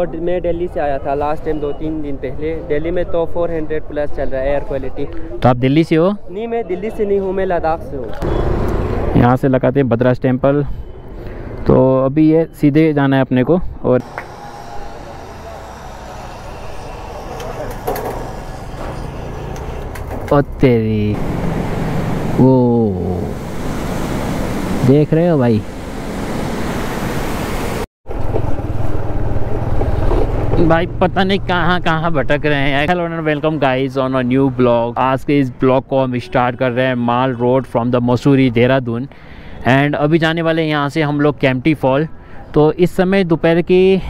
और मैं दिल्ली से आया था लास्ट टाइम 2-3 दिन पहले। दिल्ली में तो 400 प्लस चल रहा है एयर क्वालिटी। तो आप दिल्ली से हो? नहीं, मैं दिल्ली से नहीं हूँ, मैं लद्दाख से हूँ। यहाँ से लगाते हैं बद्रीनाथ टेम्पल। तो अभी ये सीधे जाना है अपने को। और तेरी वो देख रहे हो भाई, पता नहीं कहाँ भटक रहे हैं। Hello and welcome guys on a new blog. आज के इस ब्लॉग को हम स्टार्ट कर रहे हैं mall road from the Mussoorie Dehradun. And अभी जाने वाले यहाँ से हम लोग केम्प्टी फॉल। तो इस समय दोपहर की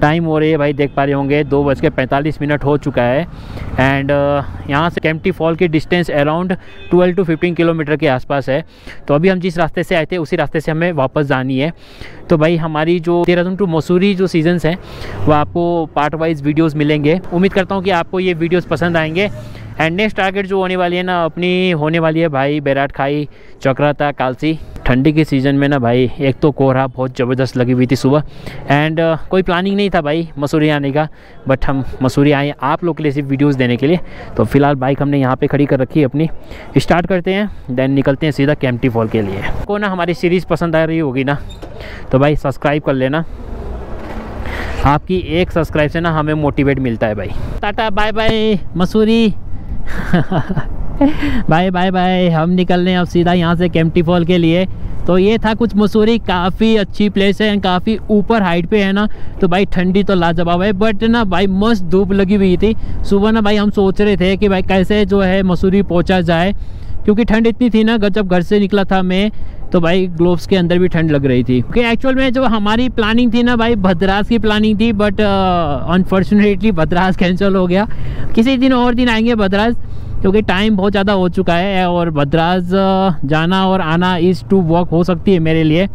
टाइम हो रही है भाई, देख पा रहे होंगे 2:45 हो चुका है। एंड यहाँ से केम्प्टी फॉल की डिस्टेंस अराउंड 12 to 15 किलोमीटर के आसपास है। तो अभी हम जिस रास्ते से आए थे उसी रास्ते से हमें वापस जानी है। तो भाई हमारी जो देहरादून टू मसूरी जो सीजन्स हैं वो आपको पार्ट वाइज वीडियोज़ मिलेंगे। उम्मीद करता हूँ कि आपको ये वीडियोज़ पसंद आएंगे। एंड नेक्स्ट टारगेट जो होने वाली है ना अपनी, होने वाली है भाई बैराट खाई, चक्राता, कालसी। ठंडी के सीज़न में ना भाई, एक तो कोहरा बहुत ज़बरदस्त लगी हुई थी सुबह। एंड कोई प्लानिंग नहीं था भाई मसूरी आने का, बट हम मसूरी आए आप लोग के लिए, सिर्फ वीडियोस देने के लिए। तो फिलहाल बाइक हमने यहाँ पे खड़ी कर रखी है अपनी, स्टार्ट करते हैं, देन निकलते हैं सीधा केम्प्टी फॉल के लिए। को ना हमारी सीरीज़ पसंद आ रही होगी ना तो भाई सब्सक्राइब कर लेना। आपकी एक सब्सक्राइब से ना हमें मोटिवेट मिलता है भाई। Tata bye bye Mussoorie. Bye bye bye. हम निकल रहे हैं अब सीधा यहाँ से केम्प्टी फॉल के लिए। तो ये था कुछ मसूरी। काफ़ी अच्छी प्लेस है, काफ़ी ऊपर हाइट पे है ना, तो भाई ठंडी तो लाजवाब है। बट ना भाई मस्त धूप लगी हुई थी सुबह ना भाई। हम सोच रहे थे कि भाई कैसे जो है मसूरी पहुँचा जाए, क्योंकि ठंड इतनी थी ना, जब घर से निकला था मैं तो भाई ग्लोव्स के अंदर भी ठंड लग रही थी। क्योंकि एक्चुअल में जो हमारी प्लानिंग थी ना भाई, भद्रास की प्लानिंग थी, बट अनफॉर्चुनेटली भद्रास कैंसिल हो गया। किसी दिन और दिन आएंगे भद्रास, क्योंकि टाइम बहुत ज़्यादा हो चुका है और भद्रास जाना और आना इज़ टू वॉक हो सकती है मेरे लिए।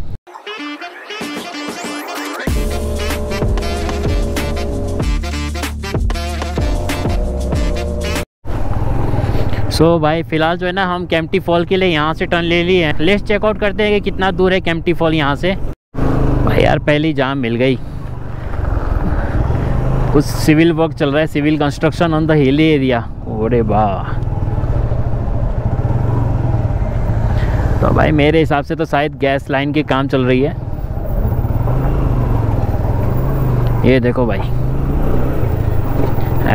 तो भाई फ़िलहाल जो है ना हम केम्प्टी फॉल के लिए यहाँ से टर्न ले लिए हैं। लेट्स चेकआउट करते हैं कि कितना दूर है केम्प्टी फॉल यहाँ से। भाई यार पहली जाम मिल गई। कुछ सिविल वर्क चल रहा है, civil construction on the hilly area. ओरे वाह। तो भाई मेरे हिसाब से तो शायद गैस लाइन की काम चल रही है। ये देखो भाई,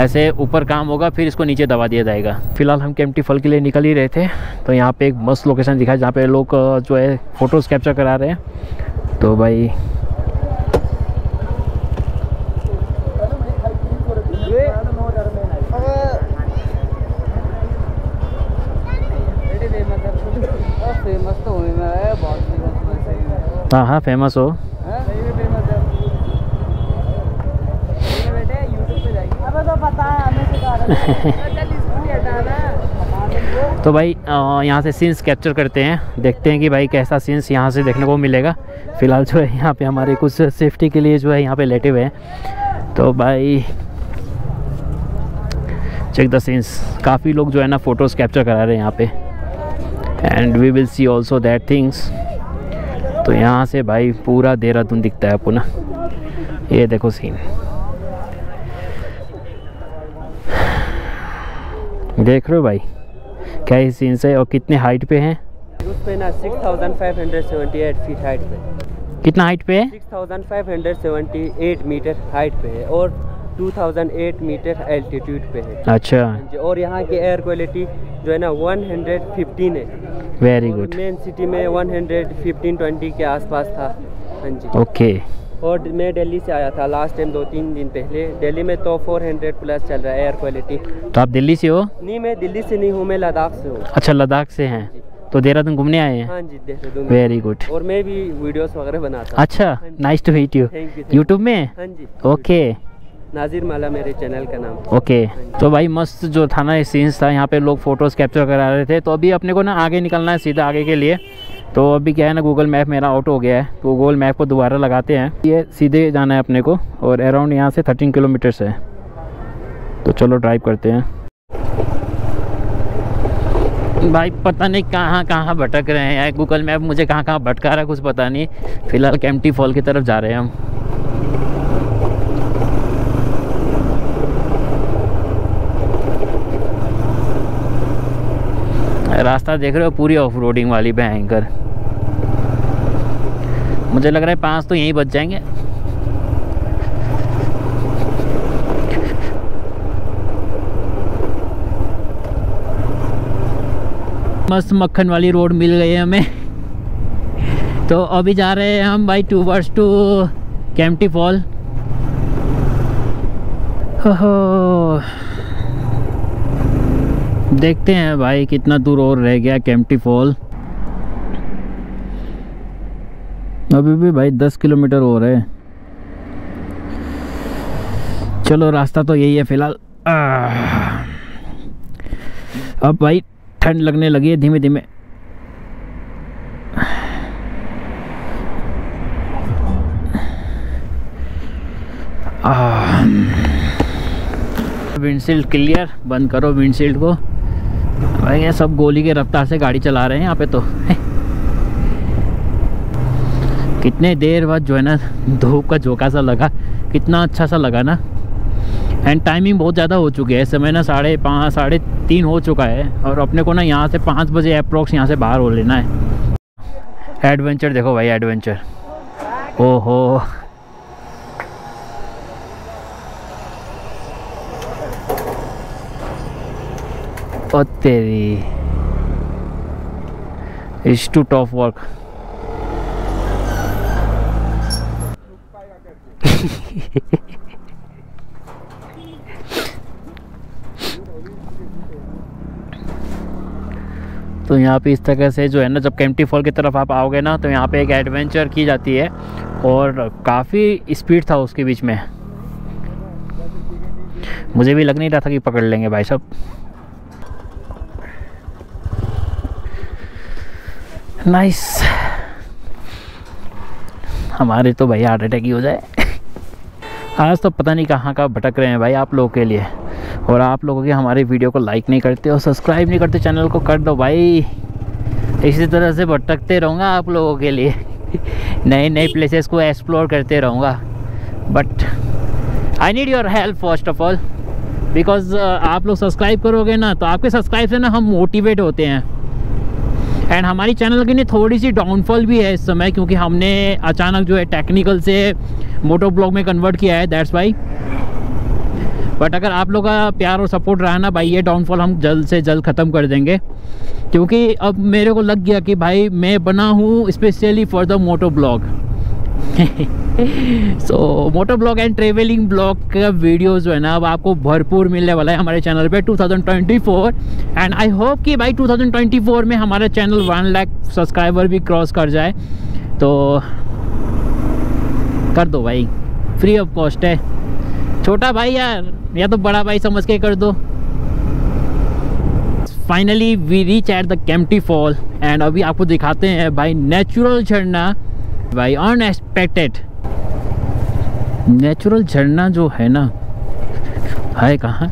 ऐसे ऊपर काम होगा फिर इसको नीचे दबा दिया जाएगा। फिलहाल हम केम्प्टी फॉल के लिए निकल ही रहे थे तो यहाँ पे एक मस्त लोकेशन दिखा जहाँ पे लोग जो है फ़ोटोज़ कैप्चर करा रहे हैं। तो भाई हाँ हाँ फेमस हो। तो भाई यहाँ से सीन्स कैप्चर करते हैं, देखते हैं कि भाई कैसा सीन्स यहाँ से देखने को मिलेगा। फ़िलहाल जो है यहाँ पे हमारे कुछ सेफ्टी के लिए जो है यहाँ पे लेटे हुए हैं। तो भाई चेक द सीन्स, काफ़ी लोग जो है ना फ़ोटोज़ कैप्चर करा रहे हैं यहाँ पे। And we will see also that things. तो यहाँ से भाई पूरा देहरादून दिखता है आपको ना। ये देखो सीन, देख रहे हो भाई क्या ही सीन है और कितने हाइट पे हैं। पे ना 6578 फीट हाइट पे। कितना हाइट पे है? 6578 मीटर हाइट पे है और 2008 मीटर एल्टीट्यूड पे है। अच्छा। और यहाँ की एयर क्वालिटी जो है ना 115 है। Very good. मेन सिटी में 115-20 के आसपास था। हाँ जी ओके। और मैं दिल्ली से आया था लास्ट टाइम 2-3 दिन पहले। दिल्ली में तो 400 प्लस चल रहा है एयर क्वालिटी। तो आप दिल्ली से हो? नहीं, मैं दिल्ली से नहीं हूँ, मैं लद्दाख से हूँ। अच्छा लद्दाख से हैं, तो देहरादून घूमने आए हैं? हाँ जी देहरादून। Very good. और मैं भी वीडियोस वगैरह बनाता हूँ। अच्छा, nice to meet you. YouTube में? हाँ जी। ओके, नाजिर माला मेरे चैनल का नाम। ओके तो भाई मस्त जो था ना सीन्स था, यहाँ पे लोग फोटोज़ कैप्चर करा रहे थे। तो अभी अपने को ना आगे निकलना है सीधा आगे के लिए। तो अभी क्या है ना गूगल मैप मेरा आउट हो गया है, तो गूगल मैप को दोबारा लगाते हैं। ये सीधे जाना है अपने को और अराउंड यहाँ से 13 किलोमीटर्स है। तो चलो ड्राइव करते हैं। भाई पता नहीं कहाँ भटक रहे हैं, गूगल मैप मुझे कहाँ भटका रहा है कुछ पता नहीं। फिलहाल केम्प्टी फॉल की तरफ जा रहे हैं हम। रास्ता देख रहे हो, पूरी ऑफ रोडिंग वाली भयंकर। मुझे लग रहा है 5 तो यहीं बच जाएंगे। मस्त मक्खन वाली रोड मिल गई है हमें। तो अभी जा रहे हैं हम भाई 2 टू केम्प्टी फॉल। ओहो, देखते हैं भाई कितना दूर और रह गया केम्प्टी फॉल। अभी भी भाई 10 किलोमीटर और है। चलो रास्ता तो यही है फिलहाल। अब भाई ठंड लगने लगी है धीमे धीमे। विंडशील्ड क्लियर, बंद करो विंडशील्ड को। भाई ये सब गोली के रफ्तार से गाड़ी चला रहे हैं यहाँ पे तो। कितने देर बाद जो है ना धूप का झोंका सा लगा, कितना अच्छा सा लगा ना। एंड टाइमिंग बहुत ज़्यादा हो चुकी है इस समय ना, 5:30 हो चुका है। और अपने को ना यहाँ से 5 बजे अप्रोक्स यहाँ से बाहर हो लेना है। एडवेंचर देखो भाई, एडवेंचर। ओहो, ओ तेरी इज टू टॉप वर्क। तो यहाँ पे इस तरह से जो है ना, जब केम्प्टी फॉल की तरफ आप आओगे ना तो यहाँ पे एक एडवेंचर की जाती है और काफ़ी स्पीड था उसके बीच में। मुझे भी लग नहीं रहा था कि पकड़ लेंगे भाई साहब। नाइस, हमारे तो भाई हार्ट अटैक ही हो जाए। आज तो पता नहीं कहाँ का भटक रहे हैं भाई आप लोगों के लिए। और आप लोगों के हमारे वीडियो को लाइक नहीं करते और सब्सक्राइब नहीं करते चैनल को, कर दो भाई। इसी तरह से भटकते रहूँगा आप लोगों के लिए, नए नए प्लेसेस को एक्सप्लोर करते रहूँगा। But I need your help first of all, because आप लोग सब्सक्राइब करोगे ना तो आपके सब्सक्राइब से ना हम मोटिवेट होते हैं। एंड हमारी चैनल की थोड़ी सी डाउनफॉल भी है इस समय, क्योंकि हमने अचानक जो है टेक्निकल से मोटो ब्लॉग में कन्वर्ट किया है, दैट्स वाई। बट अगर आप लोग का प्यार और सपोर्ट रहा ना भाई, ये डाउनफॉल हम जल्द से जल्द ख़त्म कर देंगे। क्योंकि अब मेरे को लग गया कि भाई मैं बना हूँ specially for the moto blog. So moto blog and travelling blog का वीडियो जो है ना अब आपको भरपूर मिलने वाला है हमारे चैनल पे 2024। एंड आई होप कि भाई 2024 में हमारा चैनल 1 लाख सब्सक्राइबर भी क्रॉस कर जाए। तो कर दो भाई, फ्री ऑफ कॉस्ट है। छोटा भाई यार, या तो बड़ा भाई समझ के कर दो। Finally we reach at the Kempty fall. And अभी आपको दिखाते हैं भाई नेचुरल झरना। भाई अनएक्सपेक्टेड नेचुरल झरना जो है ना, हाय कहाँ।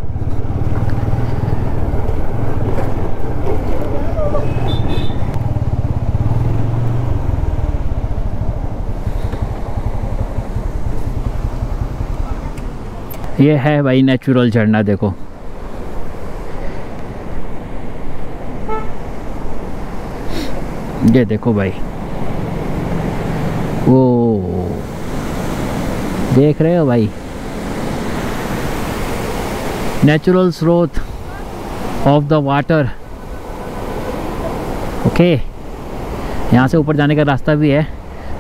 ये है भाई नेचुरल झरना, देखो। ये देखो भाई, वो देख रहे हो भाई, नेचुरल स्रोत ऑफ द वाटर। ओके, यहाँ से ऊपर जाने का रास्ता भी है।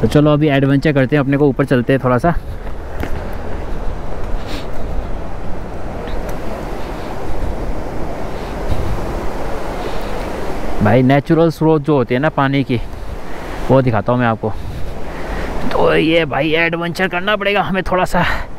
तो चलो अभी एडवेंचर करते हैं, अपने को ऊपर चलते हैं थोड़ा सा। भाई नेचुरल स्रोत जो होती है ना पानी की, वो दिखाता हूँ मैं आपको। तो ये भाई एडवेंचर करना पड़ेगा हमें थोड़ा सा।